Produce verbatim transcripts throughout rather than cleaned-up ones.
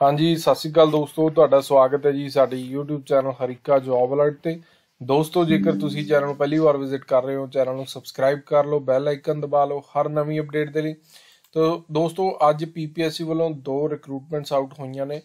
हाँ जी सत श्री अकाल दोस्तों, तुहाडा स्वागत है जी साडी YouTube channel Harika job alert ते। दोस्तों जेकर तुसी चैनल पहली बार विजिट कर रहे हो, चैनल नूं सबसक्राइब कर लो, बैल आइकन दबा लो हर नवीं अपडेट दे लई। तो दोस्तों अज पीपीएससी वालों दो रिक्रूटमेंट्स आउट होईयां ने,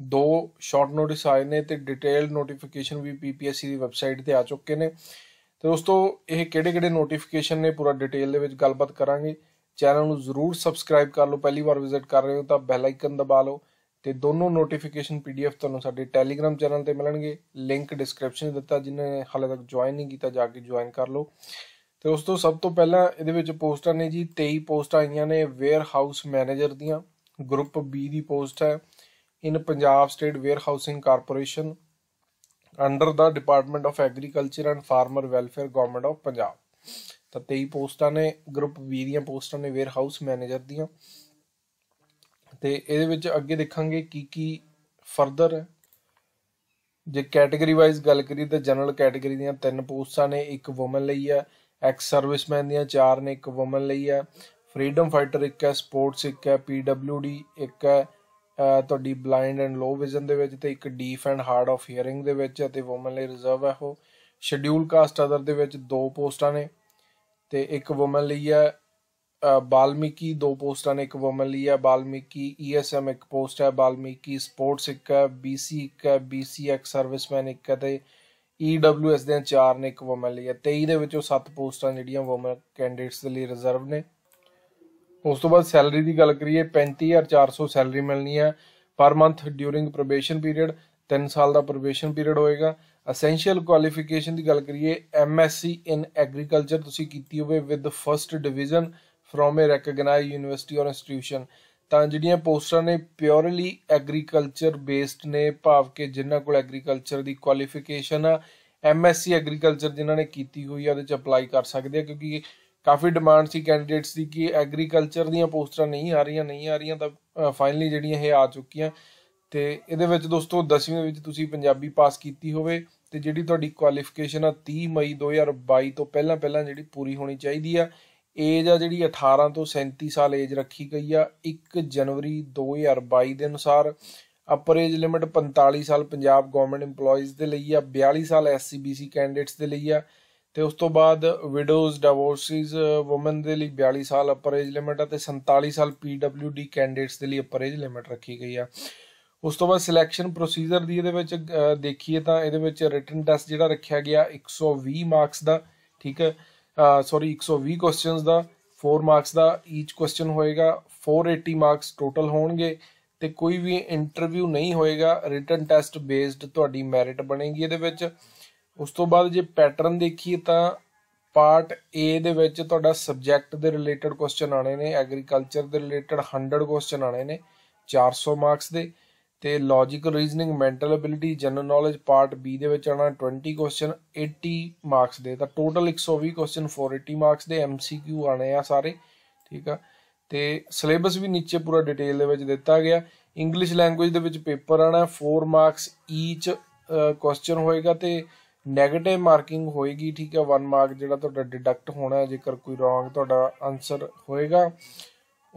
दो शॉर्ट नोटिस आए ने ते डिटेल नोटिफिकेशन भी पीपीएससी दी वैबसाइट ते आ चुके ने। तो दोस्तों ये किहड़े-किहड़े नोटिफिकेशन ने पूरा डिटेल दे विच गलबात करांगे। चैनल नूं जरूर सबसक्राइब कर लो, पहली बार विजिट कर रहे हो तां बैल आइकन दबा लो। तो दोनों नोटिफिकेशन पी डी एफ तुहानूं साडे टैलीग्राम चैनल पर मिलणगे, लिंक डिस्क्रिप्शन दिता, जिन्हें हाले तक ज्वाइन नहीं किया जाके ज्वाइन कर लो। तो दोस्तों सब तो पहला इहदे विच पोस्टां ने जी तेई पोस्टां आईयां ने वेयरहाउस मैनेजर दियां। ग्रुप बी दी पोस्ट है in Punjab state warehousing corporation under the department of agriculture and farmer welfare government of Punjab. तो तेई पोस्टां ने ग्रुप बी दी पोस्टां ने वेयरहाउस मैनेजर दियां। तो ये अगे देखांगे की की फरदर है। जे कैटेगरी वाइज गल करिए तो जनरल कैटेगरी दी तीन पोस्टां ने, एक वुमन लई है, एक्स सर्विसमैन दी चार ने, एक वुमन लई है, फ्रीडम फाइटर एक है, स्पोर्ट्स एक है, पी डब्ल्यू डी एक है तुहाडी ब्लाइंड एंड लो विजन दे विच, ते एक deaf and hard of hearing दे विच ते वुमन लई रिजर्व है। वो शेड्यूल कास्ट अदर दे विच दो पोस्टां ने ते एक वुमन लई है। बाल्मीकी दो पोस्टां ने, एक वुमन लई है, बाल्मीकी ई एस एम एक पोस्ट है, बाल्मीकी स्पोर्ट्स एक है, बी सी एक है, बी सी एक्स सर्विसमैन एक है, ई डब्ल्यू एस द चार ने, एक वुमन लई है। तेई दे विचों सत्त पोस्टां जिहड़ियां वुमन कैंडिडेट्स दे लई रिजर्व ने। उस तो बाद सैलरी की गल करिए पैंती हज़ार चार सौ सैलरी मिलनी है per month during probation period, तीन साल का प्रोबेशन पीरियड होएगा। असेंशियल क्वालिफिकेशन की गल करिए M S C in agriculture तुसीं कीती होवे with first division from a recognize university or institution. तो जिहड़ियां पोस्टां ने प्योरली एग्रीकल्चर बेस्ड ने, भाव के जिन्हां कोल एग्रीकल्चर की क्वालिफिकेशन आ, एम एस सी एग्रीकल्चर जिन्हां ने की हुई है उहदे अपलाई कर सकते हैं, क्योंकि काफ़ी डिमांड सी कैंडीडेट्स की कि एग्रीकल्चर दी पोस्टां नहीं आ रही नहीं आ रही तो फाइनली जिहड़ियां ये आ चुकियां। तो इहदे विच दोस्तों दसवीं विच तुसीं पंजाबी पास की होवे ते जिहड़ी तुहाडी क्वालिफिकेशन आ तीस मई दो हज़ार बाई तो पहला पहला जिहड़ी पूरी होनी चाहिदी आ। एज आ जी अठारह तो सैंती साल एज रखी गई आ। एक जनवरी दो हज़ार बाई के अनुसार अपर एज लिमिट पैंताली साल पंजाब गवर्नमेंट इंपलॉयज़ के लिए आ, बयाली साल S C B C candidates के लिए आ, तो उस तो बाद विडोज डिवोर्सिज वुमन के लिए बयाली साल अपर एज लिमिट है, संताली साल पी डब्ल्यू डी कैंडिडेट्स के लिए अपर एज लिमिट रखी गई आ। उस तो बाद सिलैक्शन प्रोसीजर की ये देखिए तो ये रिटन टैसट जो रखा गया एक सौ भी मार्क्स का, ठीक है, सॉरी एक सौ भी क्वेश्चन का, फोर मार्क्स का ईच क्वेश्चन होएगा, फोर एटी मार्क्स टोटल होंगे। तो कोई भी इंटरव्यू नहीं होएगा, रिटन टैसट बेस्ड तुहाडी मैरिट बनेगी इहदे विच। उस तो बाद जे पैटर्न देखिए तो पार्ट ए दे विच तुहाडा सबजैक्ट दे रिलेटेड क्वेश्चन आने ने, एग्रीकल्चर दे रिलेटेड हंड्रड क्वेश्चन आने ने चार सौ मार्क्स दे, ते logical reasoning mental ability general knowledge part B दे विच आना ट्वेंटी क्वेश्चन एटी मार्क्स दे, तां टोटल एक सौ भी क्वेश्चन फोर एटी मार्क्स दे, एम सी क्यू आने आ सारे, ठीक है। तो सिलेबस भी नीचे पूरा डिटेल दे विच दिता गया। इंग्लिश लैंगुएज दे विच पेपर आना फोर मार्क्स ईच क्वेश्चन होएगा, तो नैगेटिव मार्किंग होएगी, ठीक है, वन मार्क जिहड़ा तुहाडा डिडक्ट होना जेकर कोई रॉन्ग तुहाडा आंसर होएगा।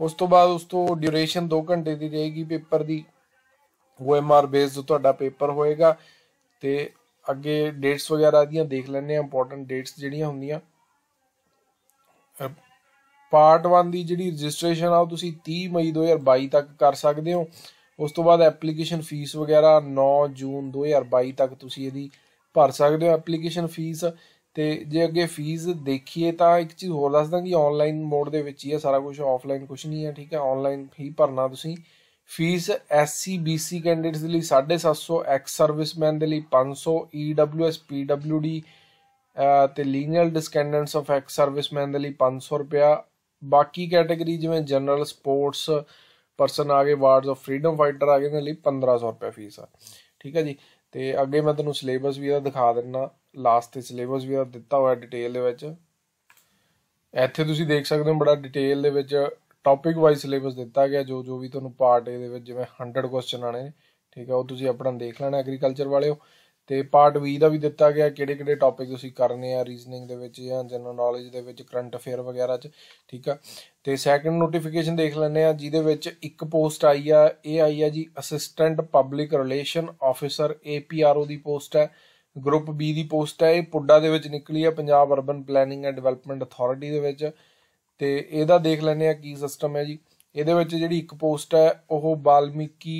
उस तो बाद उस तो ड्यूरेशन दो घंटे की रहेगी पेपर की, वो एम आर बेस्ड तुहाडा पेपर होएगा। तो अगे डेट्स वगैरह दियां देख लैंदे आं, इंपोर्टेंट डेट्स जिहड़ियां हुंदियां। पार्ट वन की जिहड़ी रजिस्ट्रेशन आ तुसीं तीस मई दो हज़ार बाई तक कर सकदे हो। उस तो बाद एप्लीकेशन फीस वगैरह नौ जून दो हज़ार बाई तक तुसीं इहदी भर सकदे हो एप्लीकेशन फीस। तो जे अगे फीस देखिए तो एक चीज़ होर दसदा कि ऑनलाइन मोड दे विच ही है सारा कुछ, ऑफलाइन कुछ नहीं है, ठीक है, ऑनलाइन ही भरना तुसीं। Fees S C B C candidates के लिए साढ़े सत्त सौ, एक्स सर्विसमैन के लिए पाँच सौ, E W S P W D तो lineal descendants of ex serviceman के लिए पाँच सौ रुपया। बाकी कैटेगरी जिमें जनरल स्पोर्ट्स परसन आ गए, वार्ड्स ऑफ फ्रीडम फाइटर आ गए, उन्होंने लिए पंद्रह सौ रुपया फीस आ, ठीक है जी। तो अगे मैं तुहानूं सिलेबस भी दिखा दिना, लास्ट से सिलेबस भी दिता हुआ डिटेल इत्थे तुसीं देख सकते हो, बड़ा डिटेल टॉपिक वाइज सिलेबस दिता गया, जो जो भी तुहानूं पार्ट ए दे विच जिवें हंड्रड क्वेश्चन आने, ठीक है, वो तुसीं अपना देख लैना एग्रीकल्चर वाले हो। तो पार्ट वी का भी दिता गया किड़े किड़े टॉपिक तुसीं करने आ रीजनिंग दे विच जां जनरल नॉलेज दे विच करंट अफेयर वगैरह च, ठीक है। तो सैकेंड नोटिफिकेशन देख लैंने आ जिहदे विच एक पोस्ट आई आ, ये आई आ जी assistant public relation officer A P R O की पोस्ट है, ग्रुप बी की पोस्ट है, ये पुड्डा दे विच निकली है Punjab urban planning and development authority दे विच। ते इहदा देख लैंने आ की सिस्टम है जी, इहदे विच जिहड़ी एक पोस्ट है वो वाल्मीकी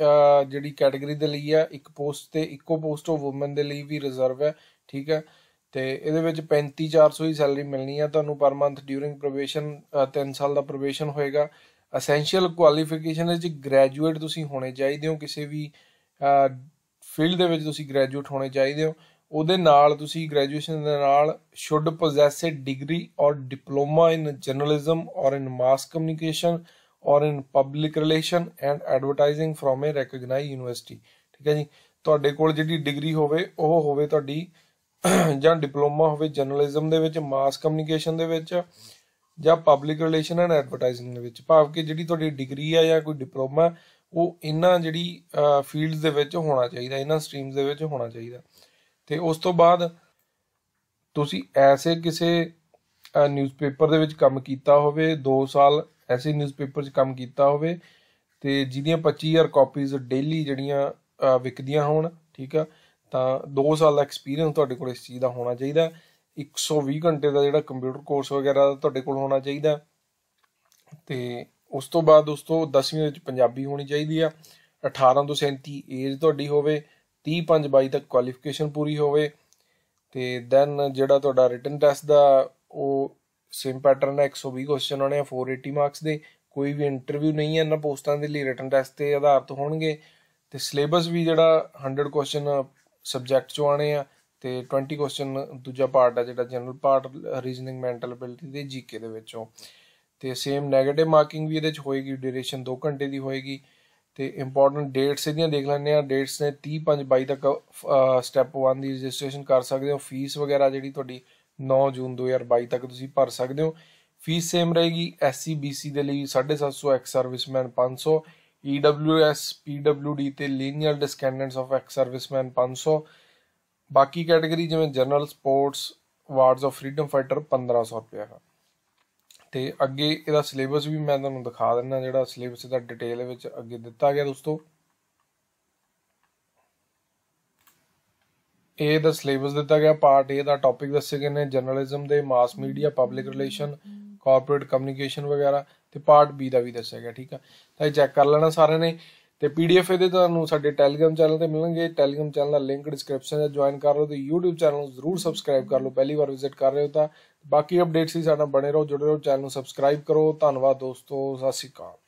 जिहड़ी कैटेगरी दे लई है, एक पोस्ट ते इक्को पोस्ट वो वूमेन दे लई भी रिजर्व है, ठीक है। तो ये पैंती चार सौ ही सैलरी मिलनी है तुहानूं पर मंथ ड्यूरिंग प्रोबेशन, तीन साल का प्रोबेशन होएगा। असैंशियल क्वालिफिकेशन ग्रैजुएट तुसीं होने चाहिए हो, किसी भी फील्ड दे विच तुसीं ग्रैजुएट होने चाहिए हो। उहदे नाल तुसीं ग्रैजुएशन दे नाल should possess a degree or diploma in journalism or in mass communication or in public relation and advertising from a recognise university, ठीक है जी। तुहाडे कोल जिहड़ी डिग्री होवे ओह होवे तुहाडी जां डिप्लोमा होवे जर्नलिज्म दे विच, मास कम्युनिकेशन दे विच जां पब्लिक रिलेशन एंड एडवरटाइजिंग दे विच, भाव कि जिहड़ी तुहाडी डिग्री है जां कोई डिप्लोमा वो इन्हां जिहड़ी फील्ड्स दे विच होना चाहिए, इन्हां स्ट्रीम्स दे विच होना चाहिए। तो उस तो बाद तुसीं ऐसे किसी न्यूज़पेपर दे विच काम कीता होवे, दो साल ऐसे न्यूज़पेपर च काम कीता होवे ते जिहदियां पच्ची हज़ार कॉपीज़ डेली जड़ियाँ विकदियां होण, ठीक है। तो दो साल का एक्सपीरियंस तुहाडे कोल इस चीज़ का होना चाहिए, एक सौ भी घंटे का जिहड़ा कंप्यूटर कोर्स वगैरह तुहाडे कोल होना चाहिए। तो उस तो बाद उस तो दसवीं पंजाबी होनी चाहिए आ, अठारह तो सैंती एज तुहाडी होवे, तीह पंज बाई तक क्वालिफिकेशन पूरी होवे। ते दैन जिहड़ा तुहाडा रिटन टैस्ट दा ਉਹ सेम पैटर्न है, एक सौ भी क्वेश्चन आने फोर एटी मार्क्स के, कोई भी इंटरव्यू नहीं है इन्होंने पोस्टों के लिए, रिटन टैसट के आधारित होणगे। तो सिलेबस भी जोड़ा हंड्रड क्वेश्चन सबजैक्ट चो आने, तो ट्वेंटी क्वेश्चन दूजा पार्ट है जोड़ा general part reasoning mental ability के जी के दे। तो सेम नैगेटिव मार्किंग भी ये होएगी, ड्यूरेशन दो घंटे की होएगी। तो इंपोर्टेंट डेट्स ये देख लें, डेट्स ने तीह पाँच बाई तक स्टैप वन की रजिस्ट्रेशन कर सकते हो। फीस वगैरह जी थोड़ी नौ जून दो हज़ार बाई तक तुसीं भर सकते हो। फीस सेम रहेगी, एस सी बी सी के लिए साढ़े सत्त सौ, एक्स सर्विसमैन पाँच सौ, E W S P W D तो lineal descendants of ex serviceman पाँच सौ, बाकी कैटेगरी जिवें general sports wards of freedom fighter पंद्रह सौ रुपया है। तो अगे इसका सिलेबस भी मैं तुहानूं दिखा दिंदा, जिहड़ा सिलेबस इसका डिटेल विच अगे दिता गया दोस्तों। ए दा सिलेबस दिता गया, पार्ट ए दा टॉपिक दस्से गए ने जर्नलिज्म दे, mass media, public relation, corporate communication वगैरह, तो पार्ट बी दा भी दस्सिया गया, ठीक है। तो चैक कर लेना सारे ने। तो पी डी एफ ये तुहानूं साडे टैलीग्राम चैनल ते मिलणगे, टैलीग्राम चैनल का लिंक डिस्क्रिप्शन ज्वाइन कर लो। तो यूट्यूब चैनल जरूर सबसक्राइब कर लो, पहली बार विजिट कर रहे हो तो। बाकी अपडेट्स ही साडा बने रहो, जुड़े रहो, चैनल सबसक्राइब करो। धन्यवाद दोस्तों, सत श्री अकाल।